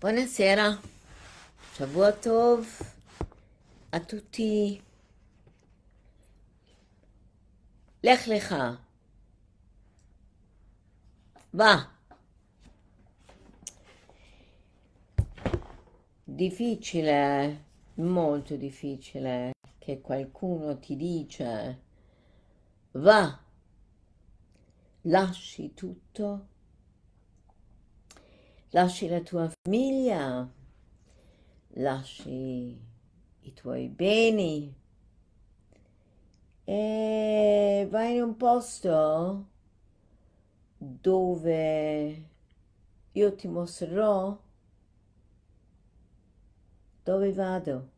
Buonasera, Shavua Tov a tutti. Lech Lecha, va. Difficile, molto difficile che qualcuno ti dice va, lasci tutto, lasci la tua famiglia, lasci i tuoi beni e vai in un posto dove io ti mostrerò dove vado.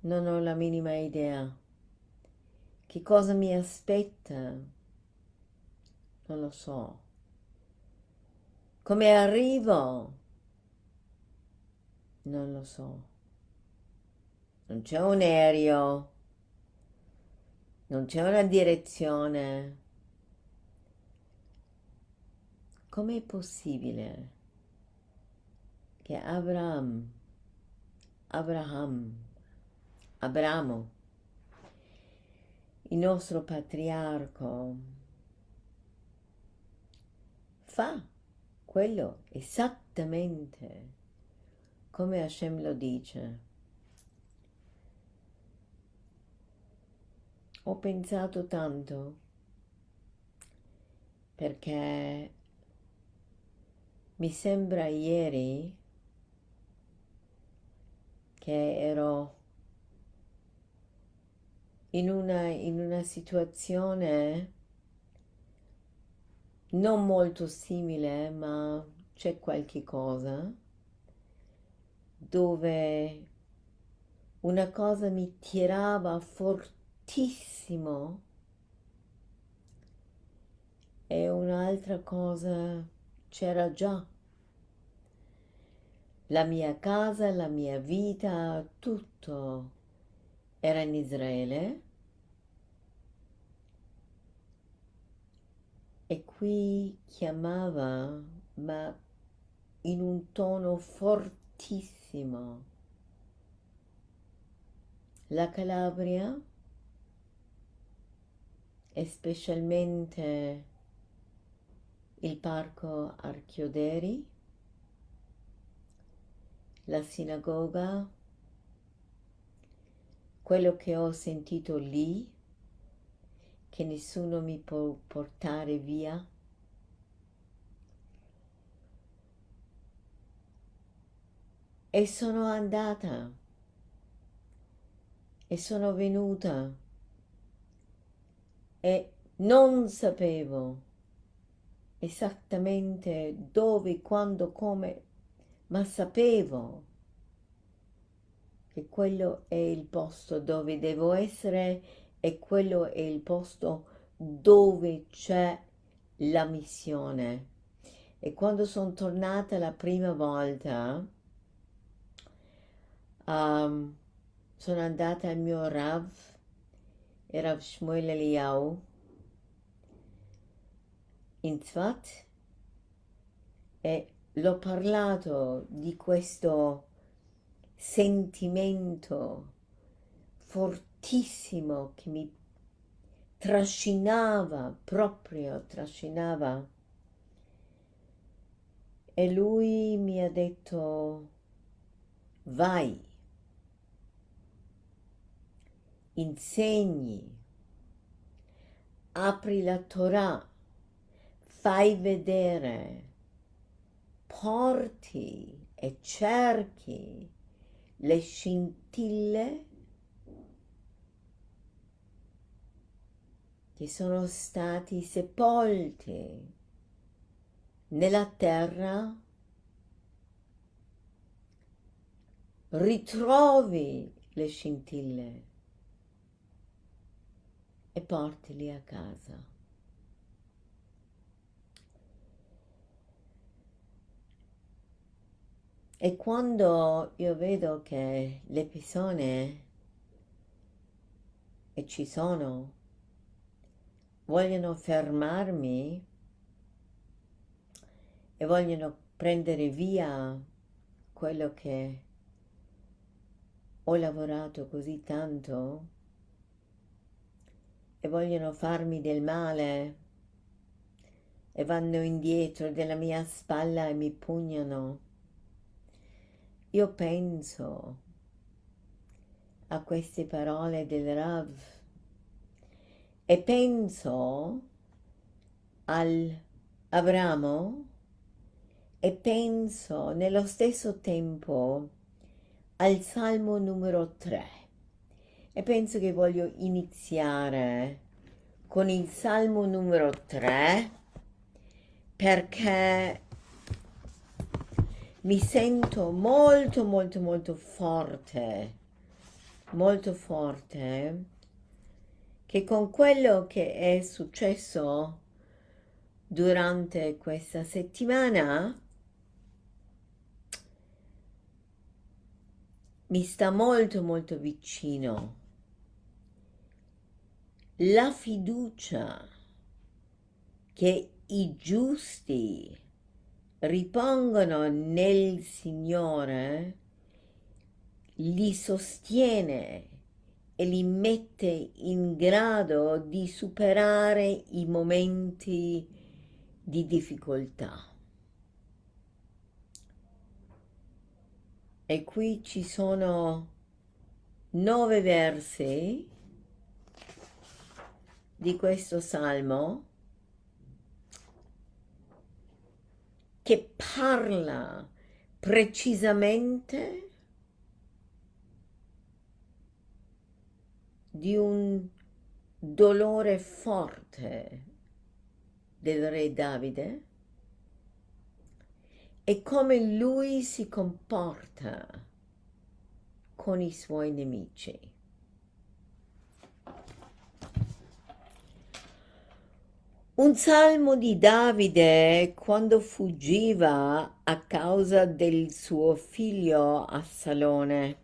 Non ho la minima idea che cosa mi aspetta, non lo so, come arrivo, non lo so, non c'è un aereo, non c'è una direzione. Com'è possibile che Abramo, il nostro patriarco, fa quello esattamente come Hashem lo dice? Ho pensato tanto, perché mi sembra ieri che ero in una situazione non molto simile, ma c'è qualche cosa dove una cosa mi tirava fortissimo e un'altra cosa c'era già. La mia casa, la mia vita, tutto era in Israele e qui chiamava, ma in un tono fortissimo, la Calabria e specialmente il parco Archioderi, la sinagoga, quello che ho sentito lì, che nessuno mi può portare via. E sono andata, e sono venuta, e non sapevo esattamente dove, quando, come, ma sapevo che quello è il posto dove devo essere e quello è il posto dove c'è la missione. E quando sono tornata la prima volta, sono andata al mio Rav, il Rav Shmuel Eliyahu, in Tzvat, e l'ho parlato di questo sentimento fortissimo che mi trascinava. E lui mi ha detto, vai, insegni, apri la Torah, fai vedere, porti e cerchi le scintille che sono stati sepolti nella terra, ritrovi le scintille e portili a casa. E quando io vedo che le persone, e ci sono, vogliono fermarmi e vogliono prendere via quello che ho lavorato così tanto e vogliono farmi del male e vanno indietro della mia spalla e mi pugnano. Io penso a queste parole del Rav e penso al Abramo e penso nello stesso tempo al Salmo numero 3 e penso che voglio iniziare con il Salmo numero 3 perché mi sento molto forte che con quello che è successo durante questa settimana mi sta molto vicino. La fiducia che i giusti ripongono nel Signore li sostiene e li mette in grado di superare i momenti di difficoltà. E qui ci sono 9 versi di questo salmo che parla precisamente di un dolore forte del re Davide e come lui si comporta con i suoi nemici. Un salmo di Davide quando fuggiva a causa del suo figlio Assalone.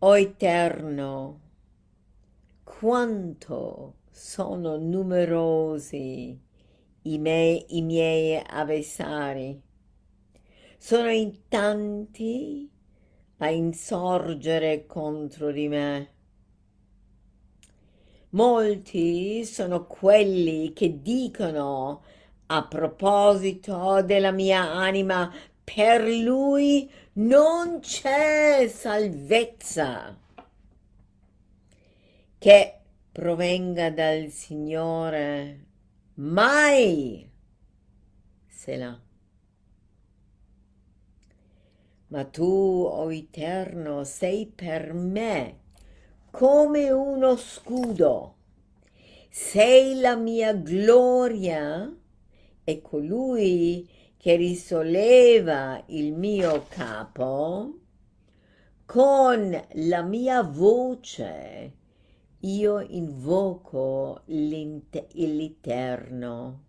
O Eterno, quanto sono numerosi i miei avversari, sono in tanti a insorgere contro di me. Molti sono quelli che dicono a proposito della mia anima, per lui non c'è salvezza che provenga dal Signore, mai Selah. Ma tu, o Eterno, sei per me come uno scudo, sei la mia gloria e colui che risolleva il mio capo. Con la mia voce io invoco l'Eterno,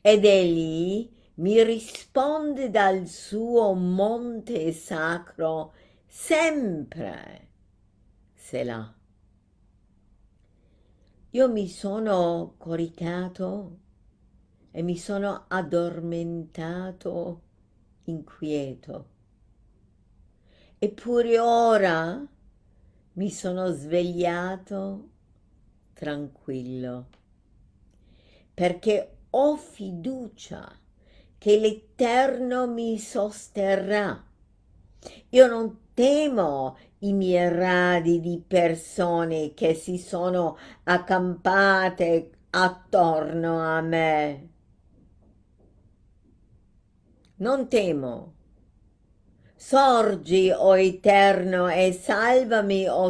ed egli mi risponde dal suo monte sacro sempre. Selah. Io mi sono coricato e mi sono addormentato inquieto, eppure ora mi sono svegliato tranquillo, perché ho fiducia che l'Eterno mi sosterrà. Io non temo i miei radi di persone che si sono accampate attorno a me. Non temo. Sorgi, o Eterno, e salvami, o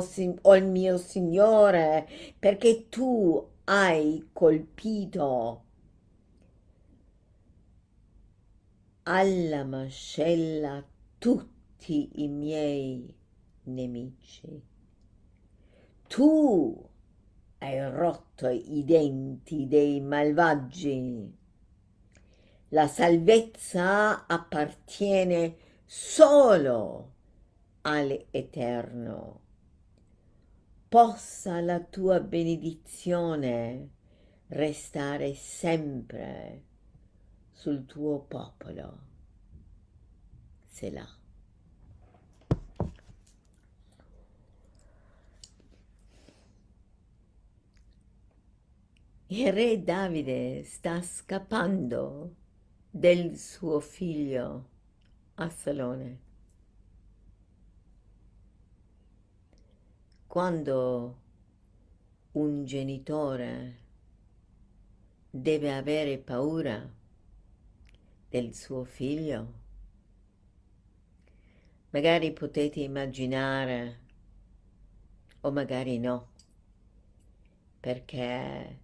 il mio Signore, perché tu hai colpito alla mascella tutti i miei nemici. Tu hai rotto i denti dei malvagi. La salvezza appartiene solo all'Eterno. Possa la tua benedizione restare sempre sul tuo popolo, Selah. Il re Davide sta scappando del suo figlio Assalone. Quando un genitore deve avere paura del suo figlio, magari potete immaginare o magari no, perché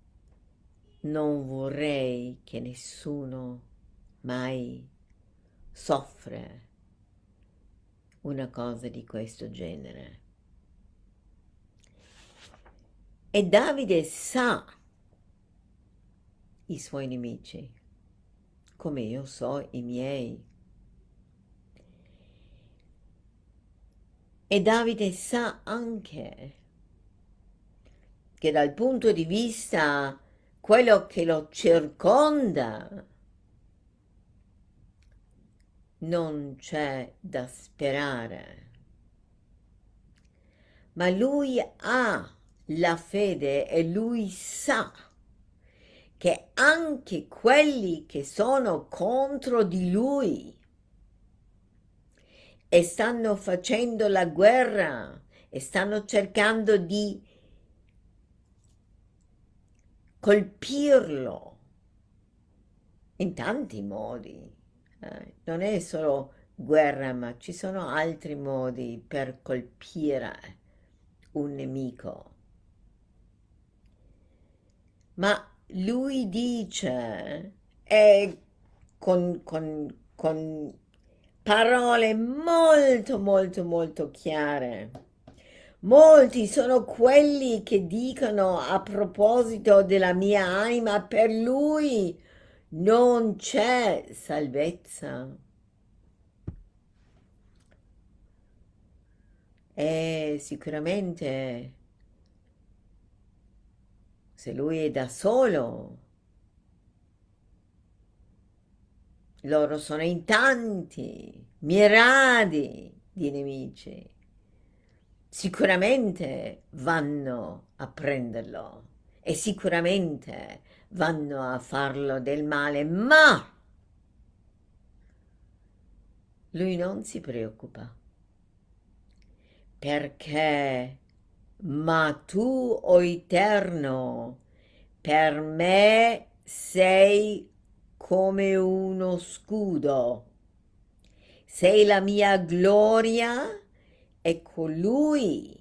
non vorrei che nessuno mai soffre una cosa di questo genere. E Davide sa i suoi nemici, come io so i miei. E Davide sa anche che dal punto di vista quello che lo circonda non c'è da sperare, ma lui ha la fede e lui sa che anche quelli che sono contro di lui e stanno facendo la guerra e stanno cercando di colpirlo in tanti modi. Non è solo guerra, ma ci sono altri modi per colpire un nemico. Ma lui dice, e con parole molto chiare: molti sono quelli che dicono a proposito della mia anima, per lui non c'è salvezza. E sicuramente, se lui è da solo, loro sono in tanti, miriadi di nemici. Sicuramente vanno a prenderlo e sicuramente vanno a farlo del male, ma lui non si preoccupa, perché ma tu, o Eterno, per me sei come uno scudo, sei la mia gloria e colui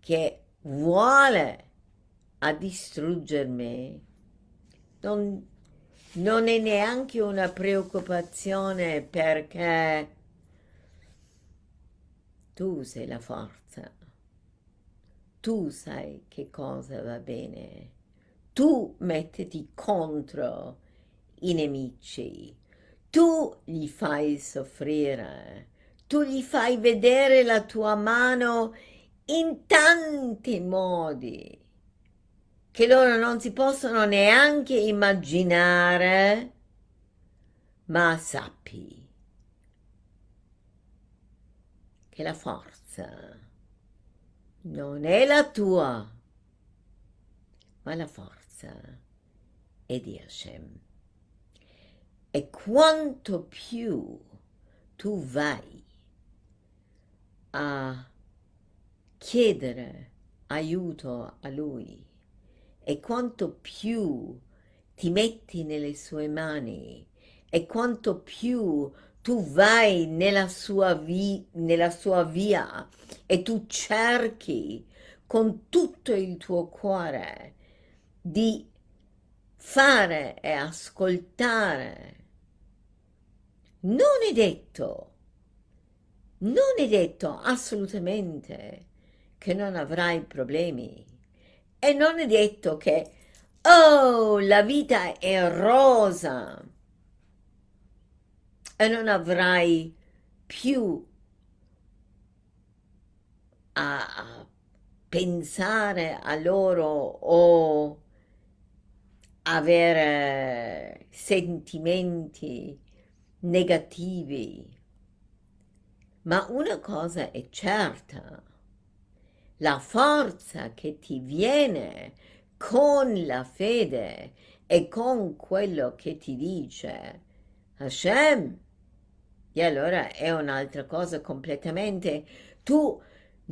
che vuole a distruggermi. Non è neanche una preoccupazione, perché tu sei la forza, tu sai che cosa va bene, tu mettiti contro i nemici, tu li fai soffrire, tu gli fai vedere la tua mano in tanti modi che loro non si possono neanche immaginare, ma sappi che la forza non è la tua, ma la forza è di Hashem. E quanto più tu vai a chiedere aiuto a lui e quanto più ti metti nelle sue mani e quanto più tu vai nella sua via e tu cerchi con tutto il tuo cuore di fare e ascoltare. Non è detto assolutamente che non avrai problemi e non è detto che, oh, la vita è rosa e non avrai più a pensare a loro o avere sentimenti negativi, ma una cosa è certa: la forza che ti viene con la fede e con quello che ti dice Hashem, e allora è un'altra cosa completamente. Tu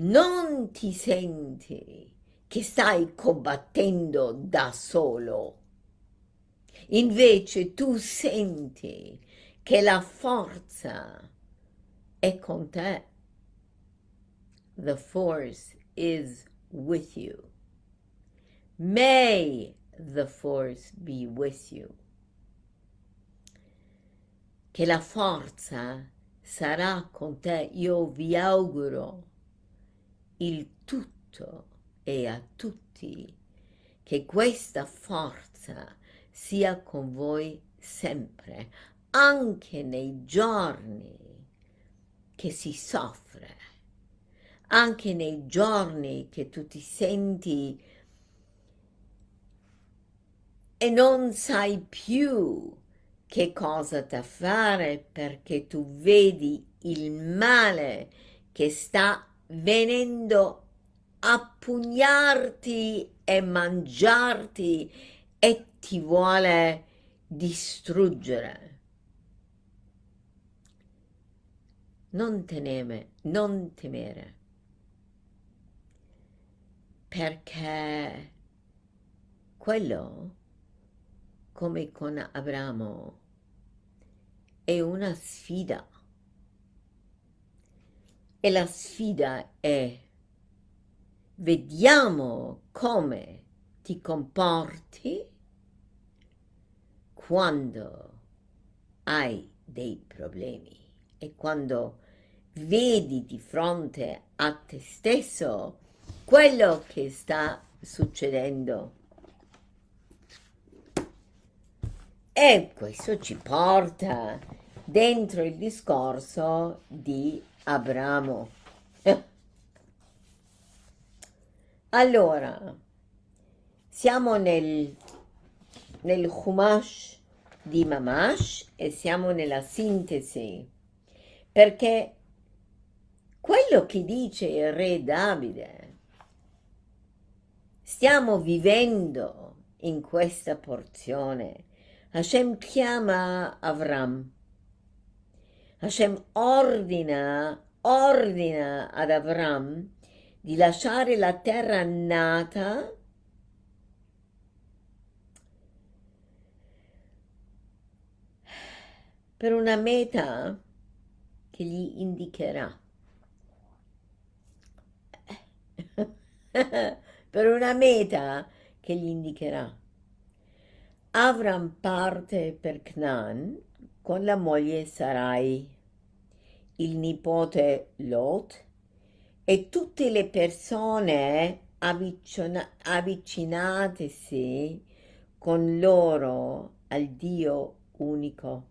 non ti senti che stai combattendo da solo, invece tu senti che la forza è con te. The force is with you. May the force be with you. Che la forza sarà con te. Io vi auguro il tutto e a tutti che questa forza sia con voi sempre, anche nei giorni che si soffre, anche nei giorni che tu ti senti e non sai più che cosa da fare, perché tu vedi il male che sta venendo a pugnarti e mangiarti e ti vuole distruggere. Non temere, perché quello, come con Abramo, è una sfida, e la sfida è: vediamo come ti comporti quando hai dei problemi e quando vedi di fronte a te stesso quello che sta succedendo. E questo ci porta dentro il discorso di Abramo. Allora, siamo nel Chumash di Mamash e siamo nella sintesi, perché quello che dice il re Davide stiamo vivendo in questa porzione. Hashem chiama Avram, Hashem ordina ad Avram di lasciare la terra nata per una meta che gli indicherà. Avram parte per Cnan con la moglie Sarai, il nipote Lot e tutte le persone avvicinatesi con loro al Dio unico.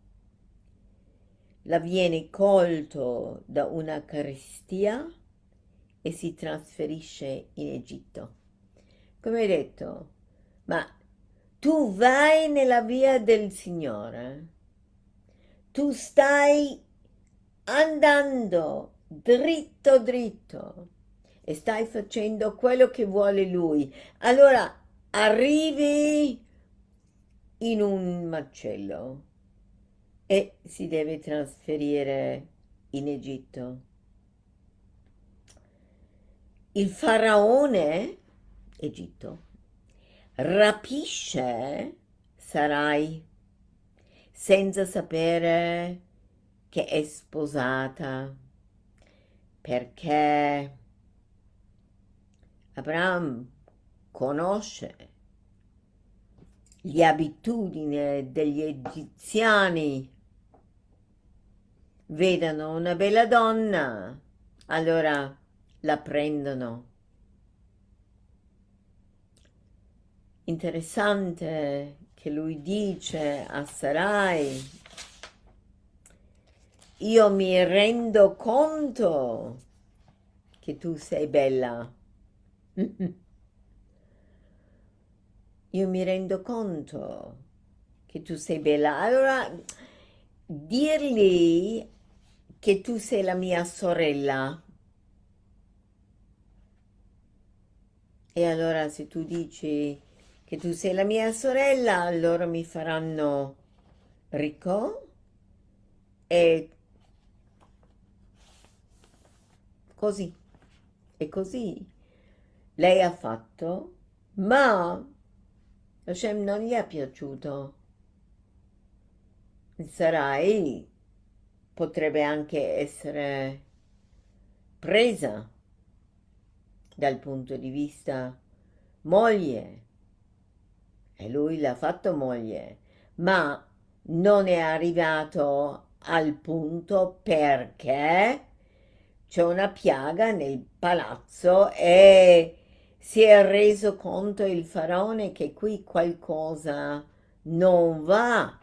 La viene colto da una carestia e si trasferisce in Egitto. Come ho detto, ma tu vai nella via del Signore, tu stai andando dritto e stai facendo quello che vuole Lui, allora arrivi in un macello e si deve trasferire in Egitto. Il faraone Egitto rapisce Sarai senza sapere che è sposata, perché Abramo conosce le abitudini degli egiziani. Vedono una bella donna, allora la prendono. Interessante che lui dice a Sarai: io mi rendo conto che tu sei bella io mi rendo conto che tu sei bella. Allora, dirgli che tu sei la mia sorella. E allora se tu dici che tu sei la mia sorella, allora mi faranno ricco e così. E così lei ha fatto, ma Hashem non gli è piaciuto. Sarai potrebbe anche essere presa dal punto di vista moglie, e lui l'ha fatto moglie, ma non è arrivato al punto perché c'è una piaga nel palazzo e si è reso conto il faraone che qui qualcosa non va.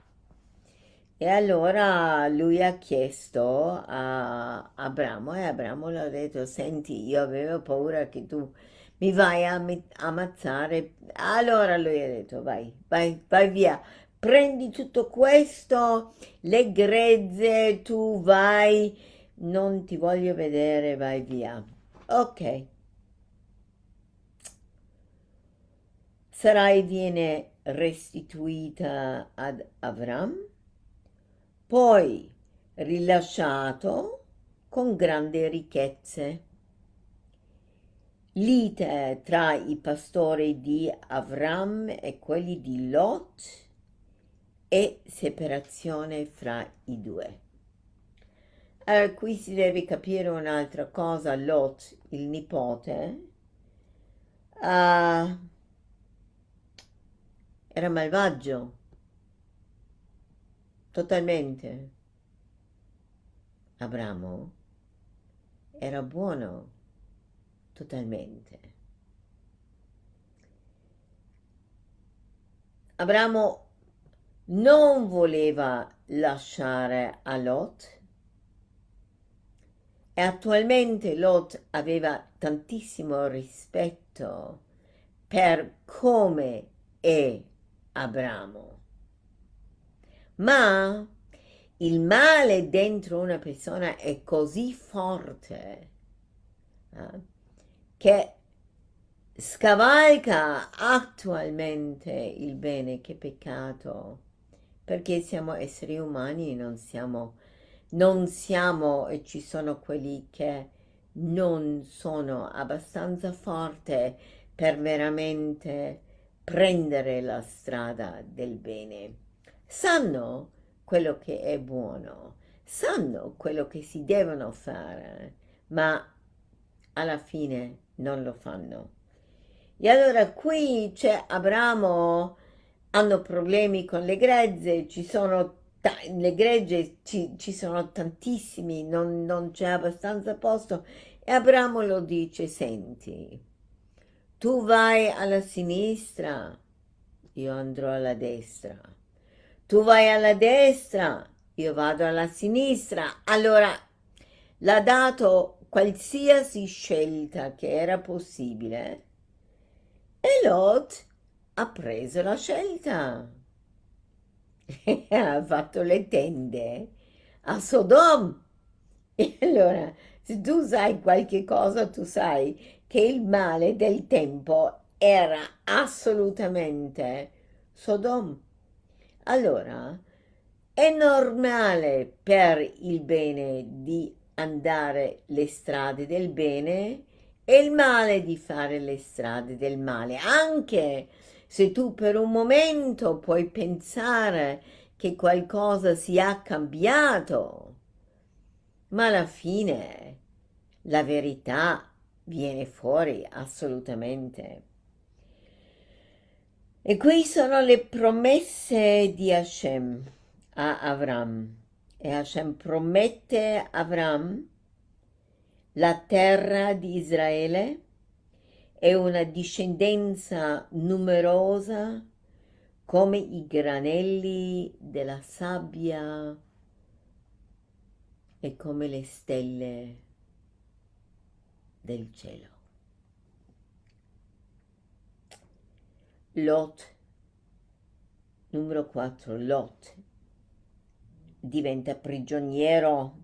E allora lui ha chiesto a Abramo, e Abramo l'ha detto: senti, io avevo paura che tu mi vai a ammazzare. Allora lui ha detto: vai via, prendi tutto questo, le grezze, tu vai, non ti voglio vedere, vai via. Ok. Sarai viene restituita ad Avram, poi rilasciato con grandi ricchezze. Lite tra i pastori di Avram e quelli di Lot e separazione fra i due. Allora, qui si deve capire un'altra cosa. Lot, il nipote, era malvagio, totalmente. Abramo era buono, totalmente. Abramo non voleva lasciare a Lot, e attualmente Lot aveva tantissimo rispetto per come è Abramo. Ma il male dentro una persona è così forte che scavalca attualmente il bene che peccato, perché siamo esseri umani, non siamo, e ci sono quelli che non sono abbastanza forti per veramente prendere la strada del bene. Sanno quello che è buono, sanno quello che si devono fare, ma alla fine non lo fanno. E allora qui c'è Abramo, hanno problemi con le grezze, ci sono tantissimi, non c'è abbastanza posto, e Abramo lo dice: senti, tu vai alla sinistra, io andrò alla destra, tu vai alla destra, io vado alla sinistra. Allora l'ha dato qualsiasi scelta che era possibile, e Lot ha preso la scelta. Ha fatto le tende a Sodom. E allora, se tu sai qualche cosa, tu sai che il male del tempo era assolutamente Sodom. Allora è normale per il bene di andare le strade del bene e il male di fare le strade del male. Anche se tu per un momento puoi pensare che qualcosa sia cambiato, ma alla fine la verità viene fuori assolutamente. E qui sono le promesse di Hashem a Avram. E Hashem promette a Avram la terra di Israele, è una discendenza numerosa come i granelli della sabbia e come le stelle del cielo. Lot Numero 4, Lot diventa prigioniero.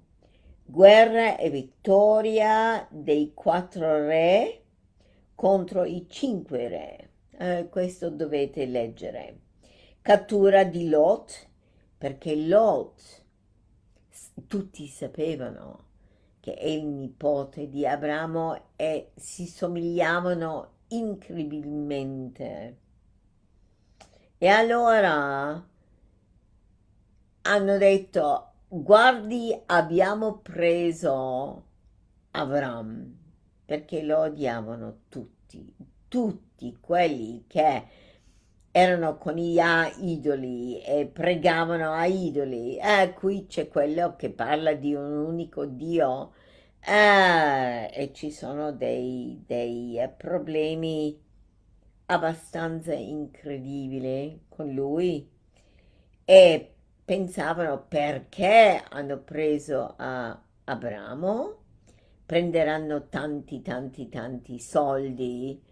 Guerra e vittoria dei 4 re contro i 5 re. Questo dovete leggere. Cattura di Lot, perché Lot, tutti sapevano che è il nipote di Abramo e si somigliavano incredibilmente. E allora hanno detto: guardi, abbiamo preso Avram, perché lo odiavano tutti quelli che erano con gli idoli e pregavano a idoli. Qui c'è quello che parla di un unico Dio, e ci sono dei problemi abbastanza incredibili con lui, e pensavano: perché hanno preso Abramo? Prenderanno tanti soldi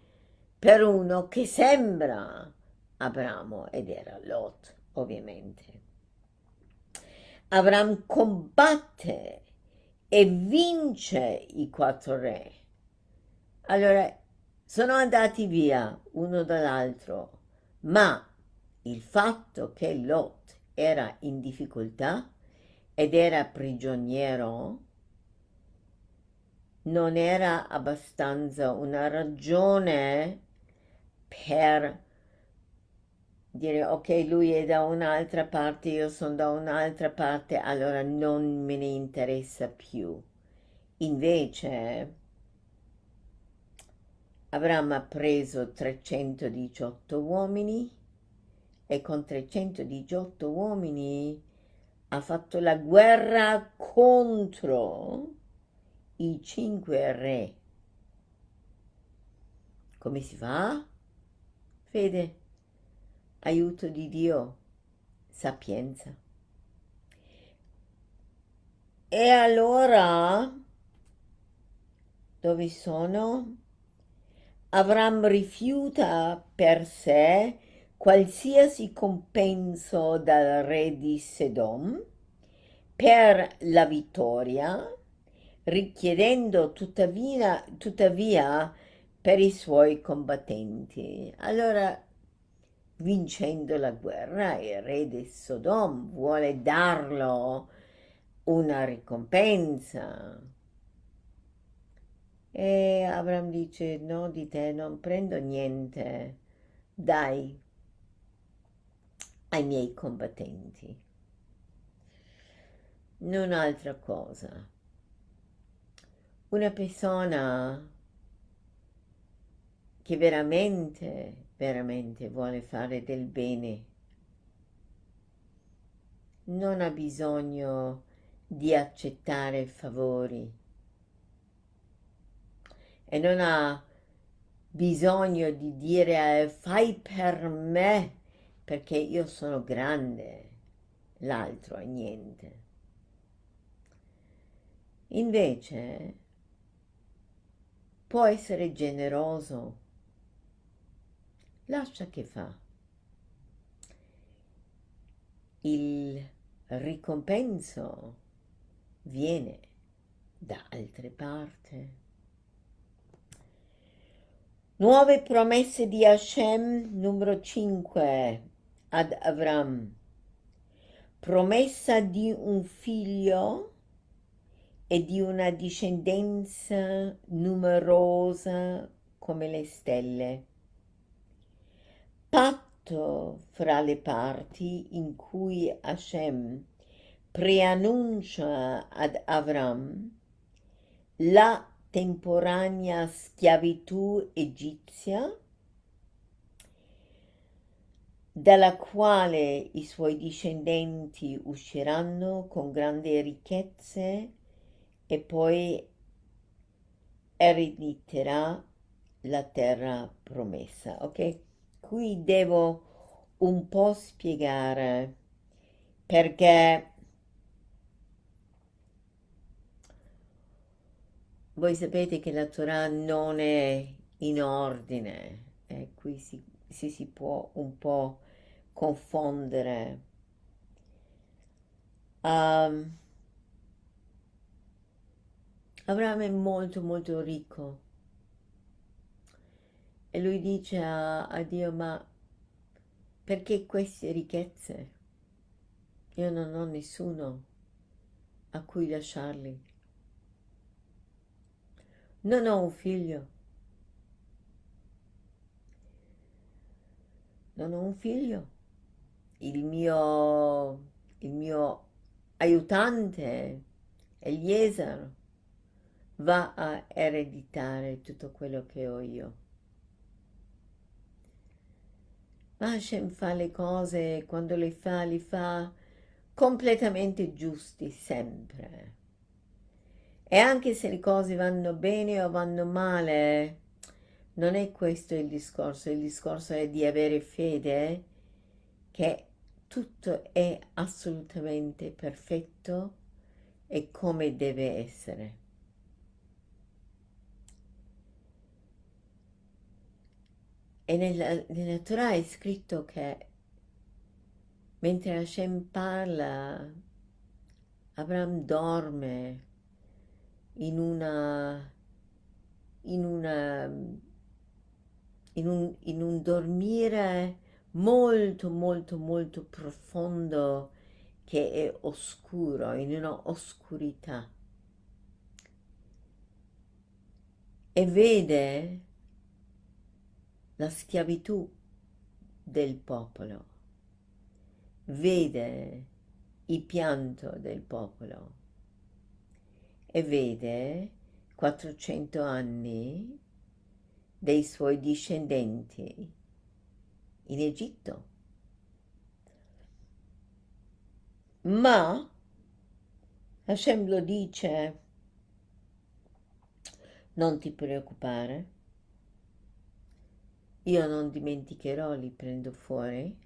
per uno che sembra Abramo, ed era Lot, ovviamente. Avram combatte e vince i 4 re. Allora sono andati via uno dall'altro, ma il fatto che Lot era in difficoltà ed era prigioniero non era abbastanza una ragione per dire: ok, lui è da un'altra parte, io sono da un'altra parte, allora non me ne interessa più. Invece Abramo ha preso 318 uomini e con 318 uomini ha fatto la guerra contro i 5 re. Come si fa? Fede, aiuto di Dio, sapienza. E allora, dove sono? Avram rifiuta per sé qualsiasi compenso dal re di Sodom per la vittoria, richiedendo tuttavia per i suoi combattenti. Allora, vincendo la guerra, il re di Sodom vuole darlo una ricompensa. E Abramo dice: no, di te non prendo niente, dai ai miei combattenti. Un'altra cosa. Una persona che veramente vuole fare del bene non ha bisogno di accettare favori e non ha bisogno di dire: fai per me perché io sono grande, l'altro è niente. Invece può essere generoso, lascia che fa. Il ricompenso viene da altre parti. Nuove promesse di Hashem, numero 5, ad Avram. Promessa di un figlio e di una discendenza numerosa come le stelle. Patto fra le parti in cui Hashem preannuncia ad Avram la temporanea schiavitù egizia, dalla quale i suoi discendenti usciranno con grandi ricchezze, e poi erediterà la terra promessa. Ok, qui devo un po' spiegare, perché voi sapete che la Torah non è in ordine, e qui si può un po' confondere. Abramo è molto molto ricco e lui dice a Dio: ma perché queste ricchezze? Io non ho nessuno a cui lasciarli, non ho un figlio, il mio aiutante Eliezer va a ereditare tutto quello che ho io. Ma Hashem fa le cose, quando le fa completamente giusti, sempre. E anche se le cose vanno bene o vanno male, non è questo il discorso è di avere fede che tutto è assolutamente perfetto e come deve essere. E nella Torah è scritto che mentre Hashem parla, Abramo dorme in un dormire molto molto molto profondo, che è oscuro, in una oscurità, e vede la schiavitù del popolo, vede il pianto del popolo e vede 400 anni dei suoi discendenti in Egitto. Ma Hashem lo dice: non ti preoccupare, io non dimenticherò, li prendo fuori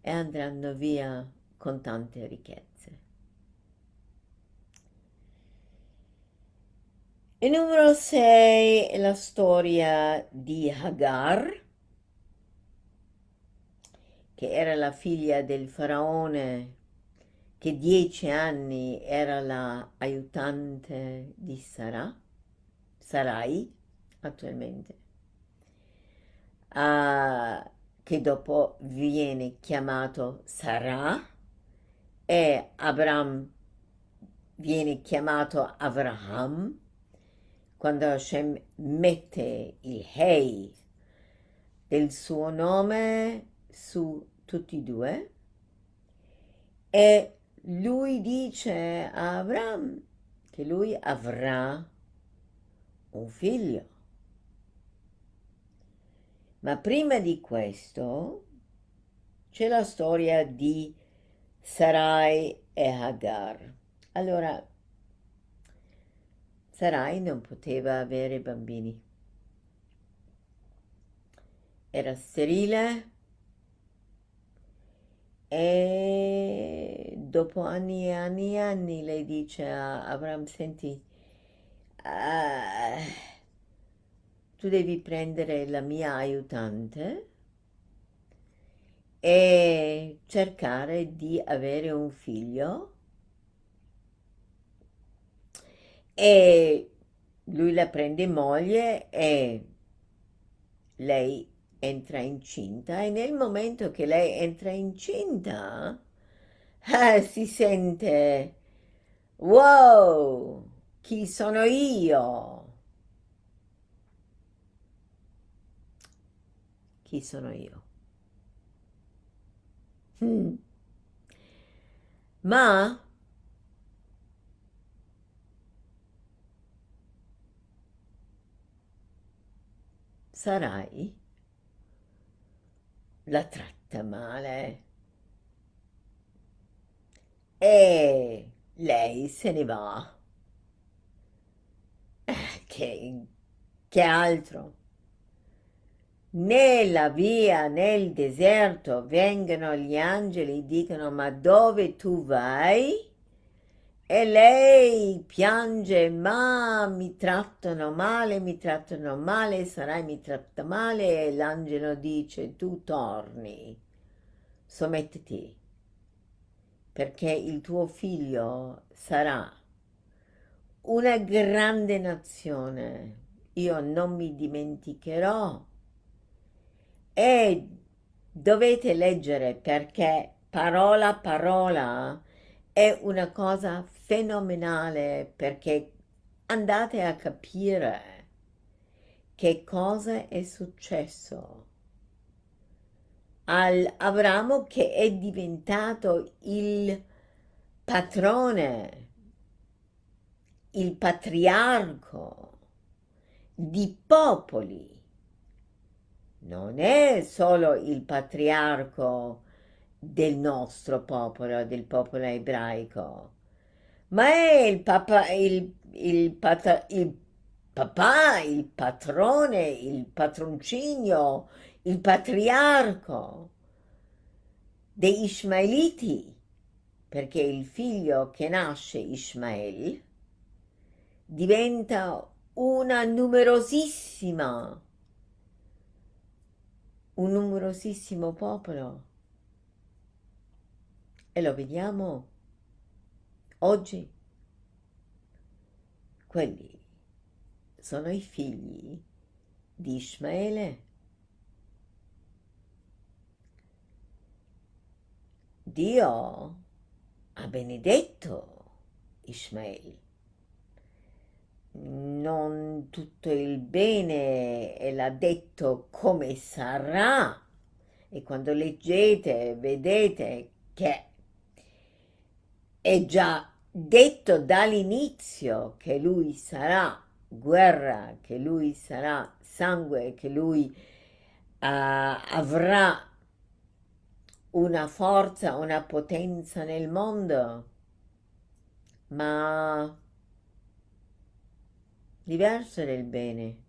e andranno via con tante ricchezze. Il numero 6 è la storia di Hagar, che era la figlia del faraone, che 10 anni era la aiutante di Sarai, attualmente, che dopo viene chiamato Sarah, e Abramo viene chiamato Avraham quando Hashem mette il Hei del suo nome su tutti e due, e lui dice a Abramo che lui avrà un figlio. Ma prima di questo c'è la storia di Sarai e Hagar. Allora, Sarai non poteva avere bambini. Era sterile e dopo anni e anni e anni lei dice a Abramo: senti, tu devi prendere la mia aiutante e cercare di avere un figlio. E lui la prende in moglie e lei entra incinta, e nel momento che lei entra incinta si sente: wow, chi sono io? Chi sono io? Ma Sarai la tratta male e lei se ne va. Che altro? Nella via, nel deserto, vengono gli angeli e dicono: ma dove tu vai? E lei piange: ma mi trattano male, Sarai mi tratta male. E l'angelo dice: tu torni sommettiti, perché il tuo figlio sarà una grande nazione. Io non mi dimenticherò. E dovete leggere, perché parola a parola è una cosa fenomenale, perché andate a capire che cosa è successo al Abramo, che è diventato il patrone, il patriarco di popoli. Non è solo il patriarco del nostro popolo, del popolo ebraico, ma è il papà, il patrone, il patroncinio, il patriarco dei Ishmaeliti, perché il figlio che nasce, Ishmael, diventa un numerosissimo popolo, e lo vediamo oggi. Quelli sono i figli di Ismaele. Dio ha benedetto Ismaele. Non tutto il bene, e l'ha detto come sarà. E quando leggete, vedete che è già detto dall'inizio che lui sarà guerra, che lui sarà sangue, che lui avrà una forza, una potenza nel mondo. Ma diverso del bene,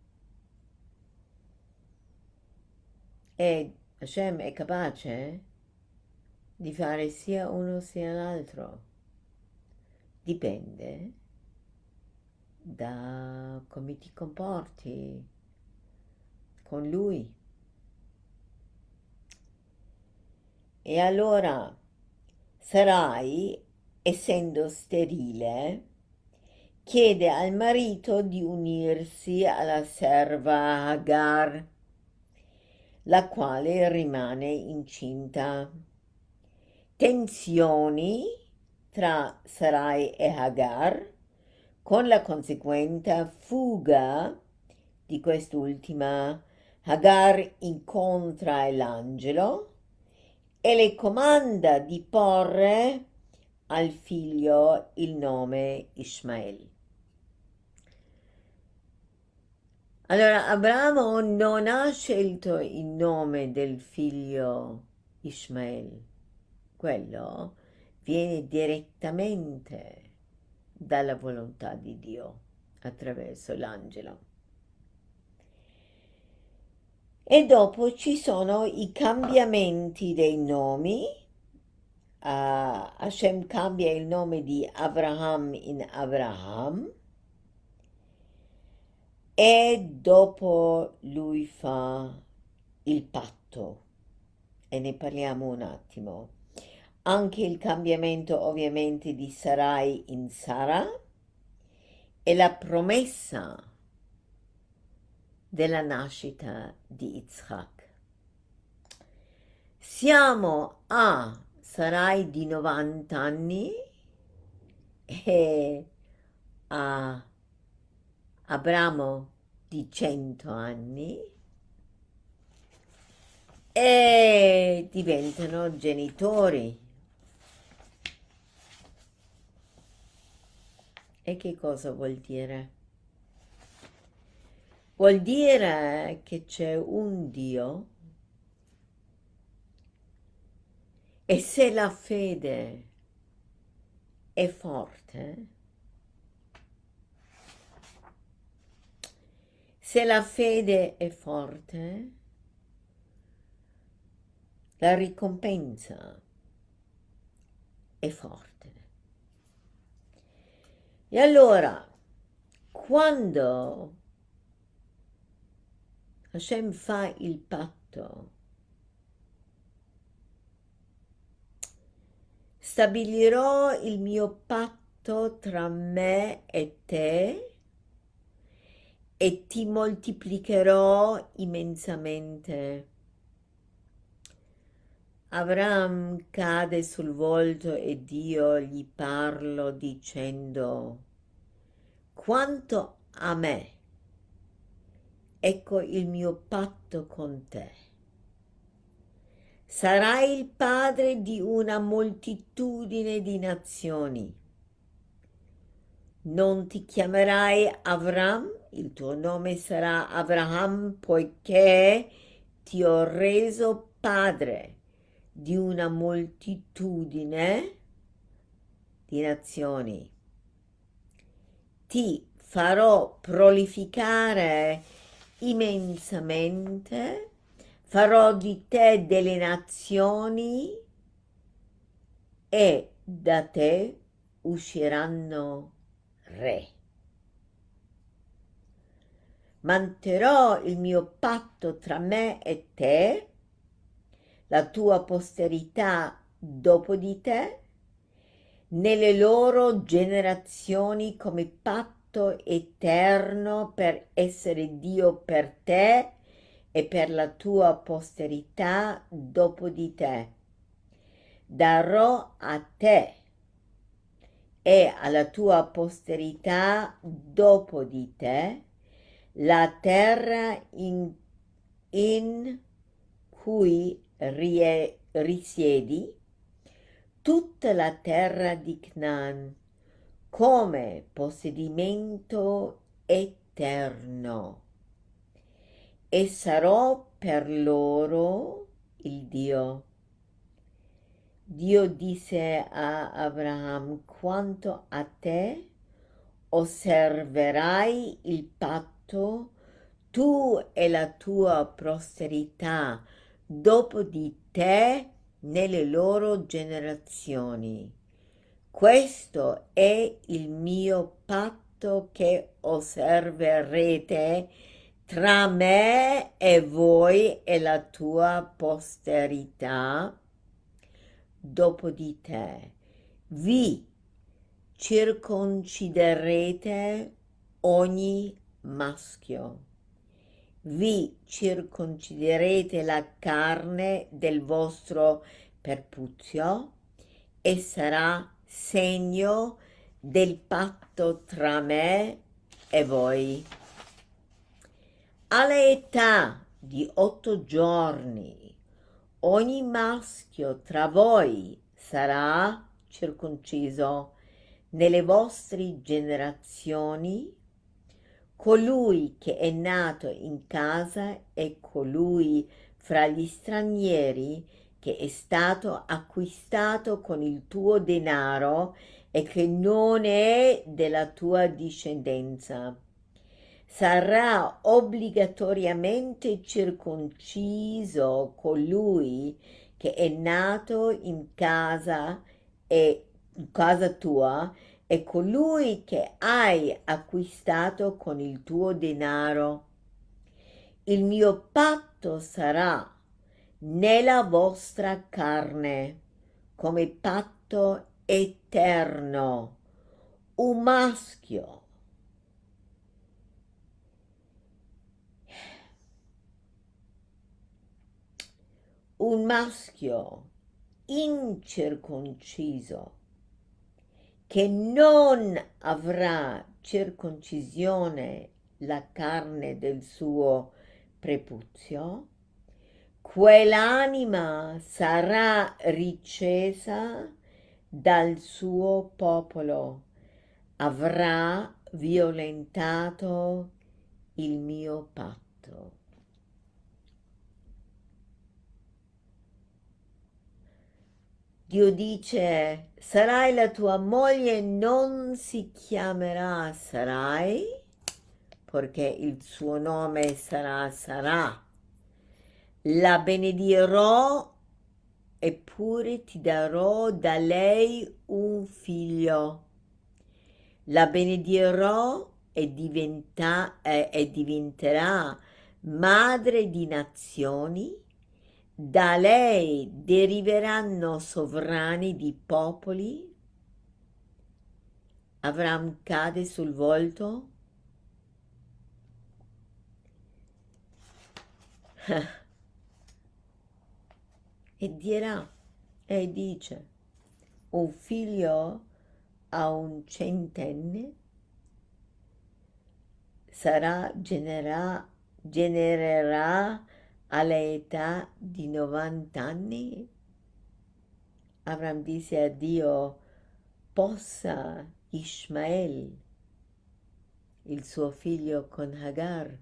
e Hashem è capace di fare sia uno sia l'altro. Dipende da come ti comporti con lui. E allora Sarai, essendo sterile, chiede al marito di unirsi alla serva Hagar, la quale rimane incinta. Tensioni tra Sarai e Hagar, con la conseguente fuga di quest'ultima. Hagar incontra l'angelo e le comanda di porre al figlio il nome Ishmael. Allora, Abramo non ha scelto il nome del figlio Ishmael. Quello viene direttamente dalla volontà di Dio, attraverso l'angelo. E dopo ci sono i cambiamenti dei nomi. Hashem cambia il nome di Avraham in Avraham. E dopo lui fa il patto, e ne parliamo un attimo. Anche il cambiamento ovviamente di Sarai in Sara, e la promessa della nascita di Yitzchak. Siamo a Sarai di 90 anni e a Abramo di 100 anni, e diventano genitori. E che cosa vuol dire? Vuol dire che c'è un Dio, e se la fede è forte, la ricompensa è forte. E allora, quando Hashem fa il patto stabilirò il mio patto tra me e te e ti moltiplicherò immensamente. Avram cade sul volto e Dio gli parlò dicendo: quanto a me, ecco il mio patto con te. Sarai il padre di una moltitudine di nazioni. Non ti chiamerai Avram, il tuo nome sarà Avraham, poiché ti ho reso padre di una moltitudine di nazioni. Ti farò prolificare immensamente, farò di te delle nazioni e da te usciranno re. Manterrò il mio patto tra me e te, la tua posterità dopo di te, nelle loro generazioni come patto eterno, per essere Dio per te e per la tua posterità dopo di te. Darò a te e alla tua posterità dopo di te la terra in cui risiedi, tutta la terra di Cnan, come possedimento eterno, e sarò per loro il Dio. Dio disse a Abramo: quanto a te, osserverai il patto, tu e la tua posterità dopo di te nelle loro generazioni. Questo è il mio patto che osserverete tra me e voi e la tua posterità dopo di te. Vi circonciderete ogni maschio. Vi circonciderete la carne del vostro prepuzio e sarà segno del patto tra me e voi. All'età di 8 giorni ogni maschio tra voi sarà circonciso nelle vostre generazioni. Colui che è nato in casa e colui fra gli stranieri che è stato acquistato con il tuo denaro e che non è della tua discendenza sarà obbligatoriamente circonciso. Colui che è nato in casa tua è colui che hai acquistato con il tuo denaro. Il mio patto sarà nella vostra carne, come patto eterno. Un maschio incirconciso che non avrà circoncisione la carne del suo prepuzio, quell'anima sarà ricesa dal suo popolo, avrà violentato il mio patto. Dio dice: Sarai la tua moglie non si chiamerà Sarai, perché il suo nome sarà Sarà. La benedirò, eppure ti darò da lei un figlio. La benedirò e diventerà madre di nazioni. Da lei deriveranno sovrani di popoli. Avram cade sul volto. E dirà, e dice, un figlio a un centenne genererà all'età di 90 anni. Avram disse a Dio, possa Ishmael, il suo figlio con Hagar,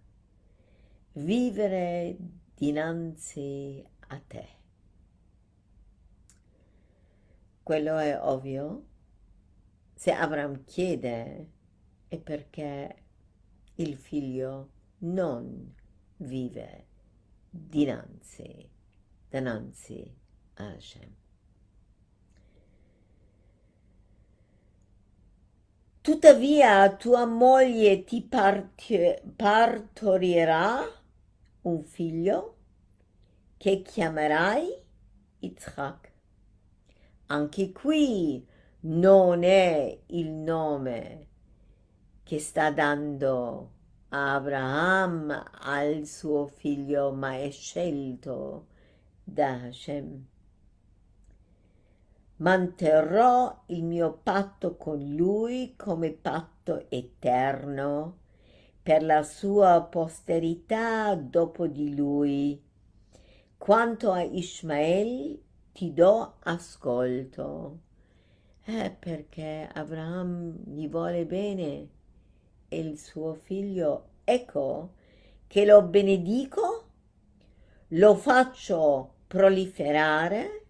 vivere dinanzi a te. Quello è ovvio. Se Avram chiede, è perché il figlio non vive dinanzi a Hashem. Tuttavia tua moglie ti partorirà un figlio che chiamerai Yitzchak. Anche qui non è il nome che sta dando Abraham al suo figlio, ma è scelto da Hashem. Manterrò il mio patto con lui come patto eterno per la sua posterità dopo di lui. Quanto a Ishmael ti do ascolto, perché Abraham gli vuole bene e il suo figlio, ecco che lo benedico, lo faccio proliferare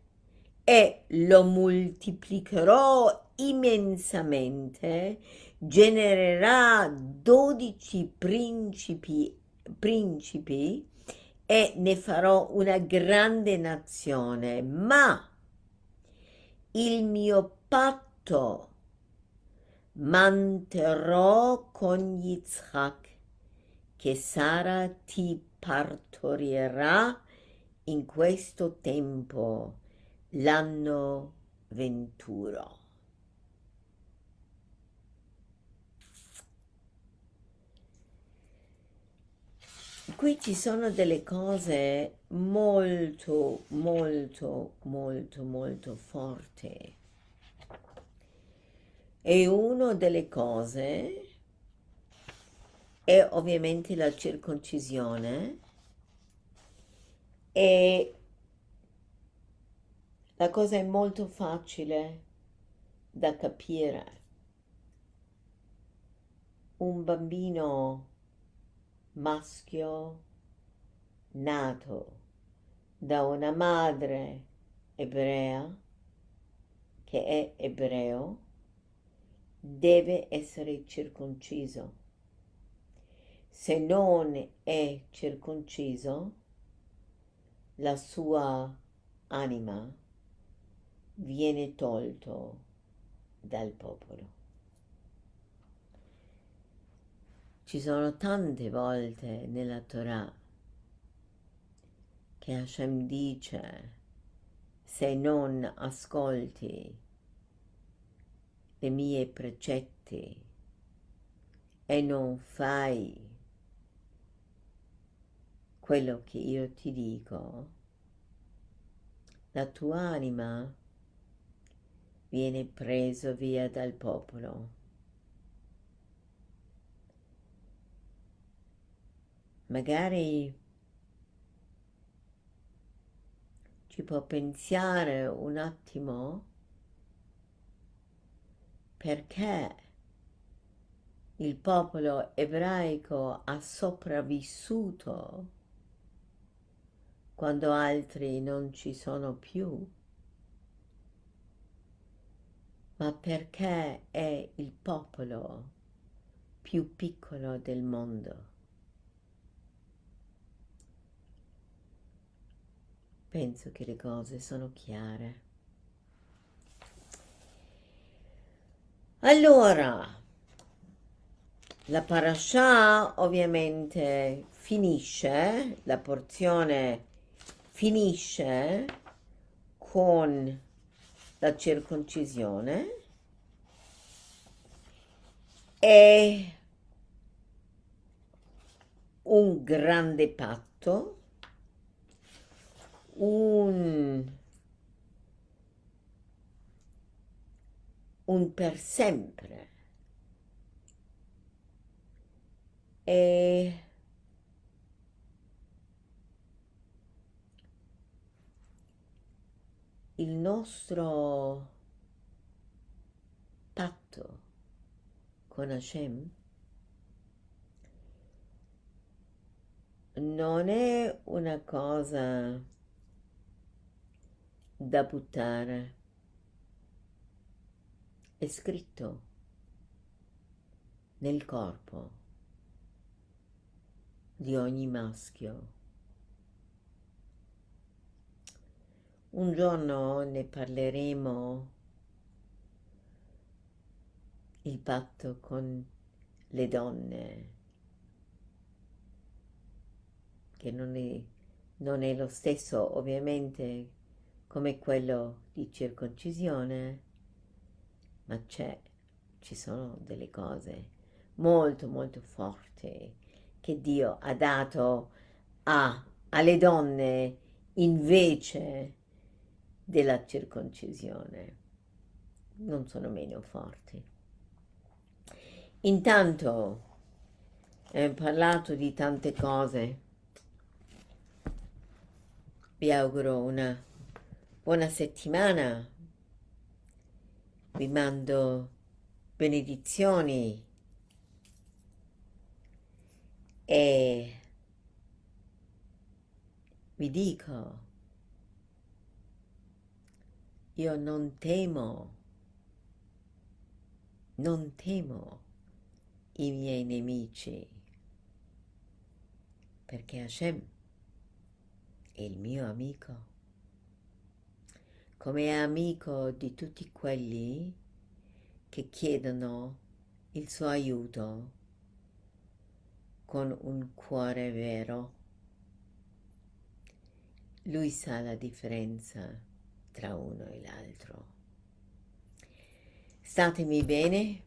e lo moltiplicherò immensamente, genererà 12 principi e ne farò una grande nazione, ma il mio patto manterrò con Yitzchak, che Sara ti partorirà in questo tempo, l'anno 21. Qui ci sono delle cose molto forti. E una delle cose è ovviamente la circoncisione e la cosa è molto facile da capire. Un bambino maschio nato da una madre ebrea, che è ebreo, deve essere circonciso. Se non è circonciso, la sua anima viene tolto dal popolo. Ci sono tante volte nella Torah che Hashem dice, se non ascolti le mie precetti e non fai quello che io ti dico, la tua anima viene preso via dal popolo. Magari ci può pensare un attimo perché il popolo ebraico ha sopravvissuto quando altri non ci sono più. Ma perché è il popolo più piccolo del mondo? Penso che le cose sono chiare. Allora, la parasha ovviamente finisce, la porzione finisce con la circoncisione e un grande patto, un per sempre, e il nostro patto con Hashem non è una cosa da buttare, è scritto nel corpo di ogni maschio. Un giorno ne parleremo, il patto con le donne, che non è lo stesso ovviamente come quello di circoncisione, ma ci sono delle cose molto molto forti che Dio ha dato alle donne invece della circoncisione, non sono meno forti. Intanto ho parlato di tante cose, vi auguro una buona settimana, vi mando benedizioni e vi dico, io non temo i miei nemici, perché Hashem è il mio amico, come è amico di tutti quelli che chiedono il suo aiuto con un cuore vero. Lui sa la differenza tra uno e l'altro. Statemi bene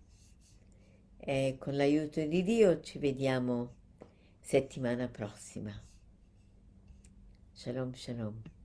e con l'aiuto di Dio ci vediamo settimana prossima. Shalom, shalom.